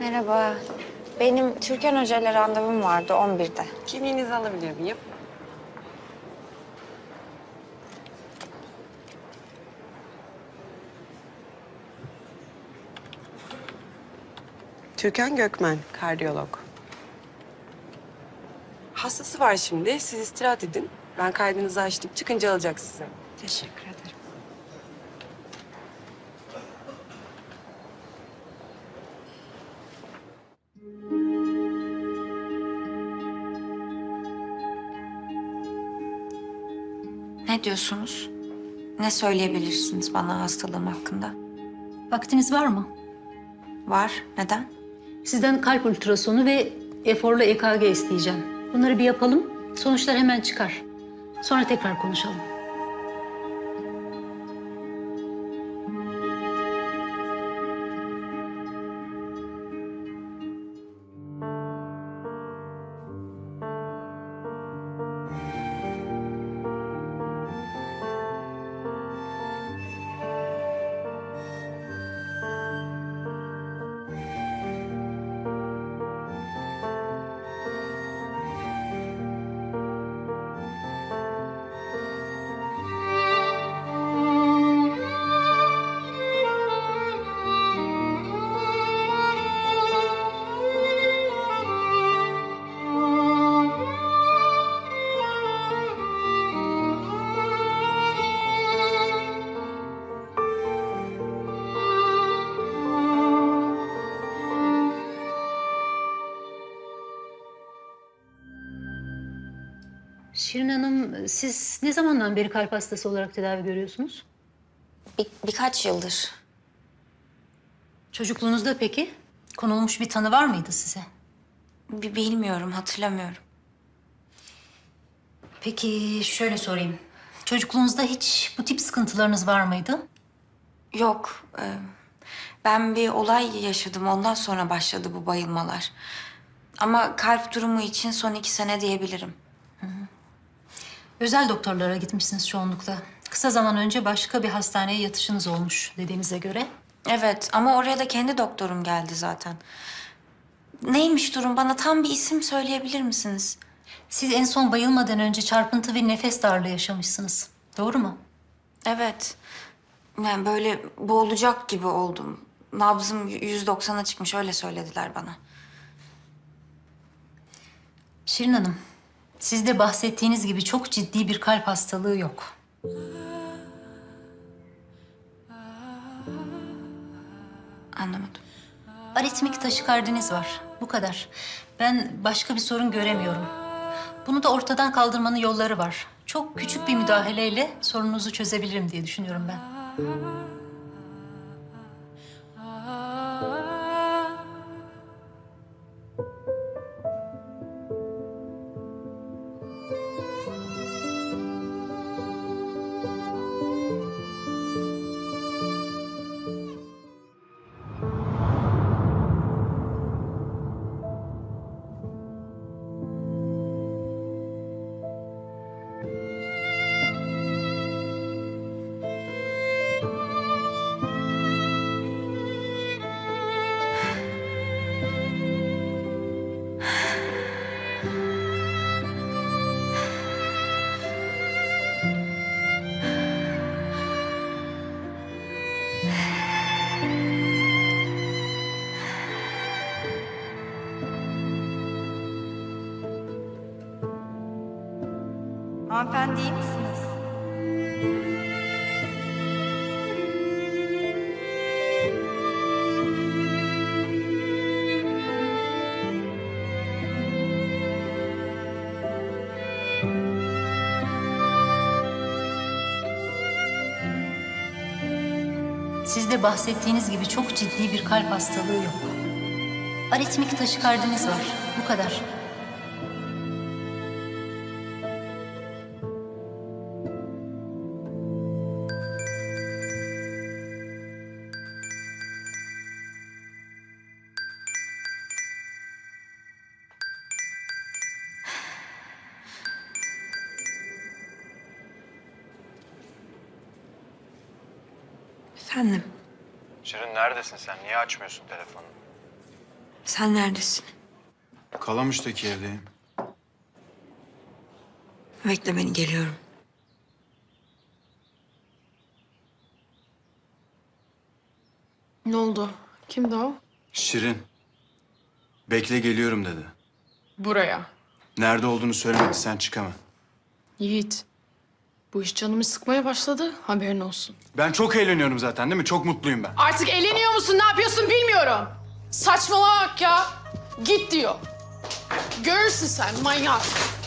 Merhaba. Benim Türkan Hoca'yla randevum vardı 11'de. Kimliğinizi alabilir miyim? Türkan Gökmen, kardiyolog. Hastası var şimdi. Siz istirahat edin. Ben kaydınızı açtım. Çıkınca alacak sizi. Teşekkür ederim. Ne diyorsunuz? Ne söyleyebilirsiniz bana hastalığım hakkında? Vaktiniz var mı? Var. Neden? Sizden kalp ultrasonu ve eforla EKG isteyeceğim. Bunları bir yapalım. Sonuçlar hemen çıkar. Sonra tekrar konuşalım. Şirin Hanım, siz ne zamandan beri kalp hastası olarak tedavi görüyorsunuz? Birkaç yıldır. Çocukluğunuzda peki? Konulmuş bir tanı var mıydı size? Bilmiyorum, hatırlamıyorum. Peki şöyle sorayım. Çocukluğunuzda hiç bu tip sıkıntılarınız var mıydı? Yok. Ben bir olay yaşadım, ondan sonra başladı bu bayılmalar. Ama kalp durumu için son 2 sene diyebilirim. Özel doktorlara gitmişsiniz çoğunlukla. Kısa zaman önce başka bir hastaneye yatışınız olmuş dediğinize göre. Evet ama oraya da kendi doktorum geldi zaten. Neymiş durum? Bana tam bir isim söyleyebilir misiniz? Siz en son bayılmadan önce çarpıntı ve nefes darlığı yaşamışsınız. Doğru mu? Evet. Yani böyle boğulacak gibi oldum. Nabzım 190'a çıkmış, öyle söylediler bana. Şirin Hanım. Sizde bahsettiğiniz gibi çok ciddi bir kalp hastalığı yok. Anlamadım. Aritmik taşikardiniz var. Bu kadar. Ben başka bir sorun göremiyorum. Bunu da ortadan kaldırmanın yolları var. Çok küçük bir müdahaleyle sorununuzu çözebilirim diye düşünüyorum ben. Hanımefendi iyi misiniz? Sizde bahsettiğiniz gibi çok ciddi bir kalp hastalığı yok. Aritmik taşikardiniz var. Bu kadar. Efendim? Şirin neredesin sen? Niye açmıyorsun telefonunu? Sen neredesin? Kalamış'taki evdeyim. Bekle beni, geliyorum. Ne oldu? Kimdi o? Şirin. Bekle geliyorum dedi. Buraya. Nerede olduğunu söylemedi, sen çıkama. Yiğit. Bu iş canımı sıkmaya başladı, haberin olsun. Ben çok eğleniyorum zaten, değil mi? Çok mutluyum ben. Artık eğleniyor musun, ne yapıyorsun bilmiyorum. Saçmalama bak ya. Git diyor. Görürsün sen, manyak.